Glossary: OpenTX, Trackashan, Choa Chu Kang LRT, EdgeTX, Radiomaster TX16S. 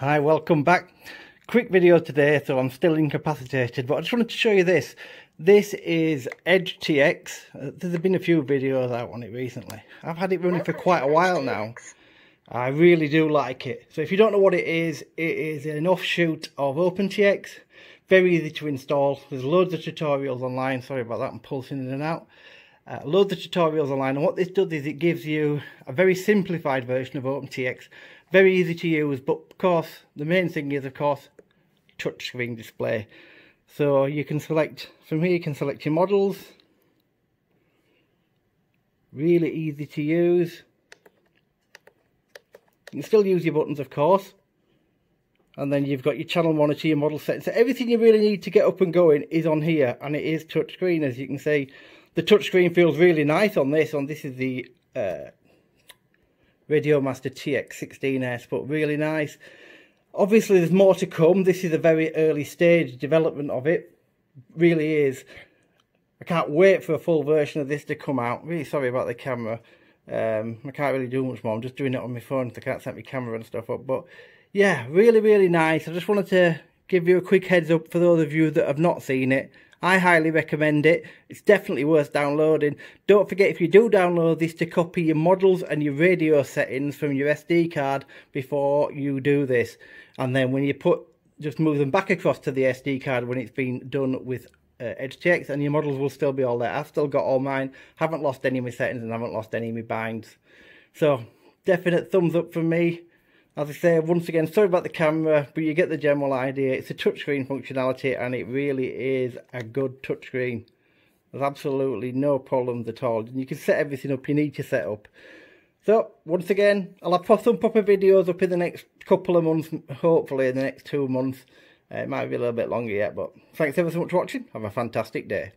Hi, welcome back. Quick video today, so I'm still incapacitated, but I just wanted to show you this. This is EdgeTX. There's been a few videos out on it recently. I've had it running for quite a while now. I really do like it. So if you don't know what it is an offshoot of OpenTX. Very easy to install. There's loads of tutorials online. Sorry about that, I'm pulsing in and out. Loads of tutorials online, and what this does is it gives you a very simplified version of OpenTX, very easy to use, but of course the main thing is, of course, touchscreen display. So you can select from here, you can select your models, really easy to use. You can still use your buttons, of course, and then you've got your channel monitor, your model settings. So everything you really need to get up and going is on here, and it is touchscreen, as you can see. The touchscreen feels really nice on this. This is the Radiomaster TX16S, but really nice. Obviously, there's more to come. This is a very early stage development of it. Really is. I can't wait for a full version of this to come out. Really sorry about the camera. I can't really do much more. I'm just doing it on my phone, so I can't set my camera and stuff up. But yeah, really, really nice. I just wanted to give you a quick heads up for those of you that have not seen it. I highly recommend it. It's definitely worth downloading. Don't forget, if you do download this, to copy your models and your radio settings from your SD card before you do this. And then when you just move them back across to the SD card when it's been done with EdgeTX, and your models will still be all there. I've still got all mine. Haven't lost any of my settings and haven't lost any of my binds. So definite thumbs up from me. As I say, once again, sorry about the camera, but you get the general idea. It's a touchscreen functionality, and it really is a good touchscreen. There's absolutely no problems at all. And you can set everything up you need to set up. So, once again, I'll have some proper videos up in the next couple of months, hopefully in the next 2 months. It might be a little bit longer yet, but thanks ever so much for watching. Have a fantastic day.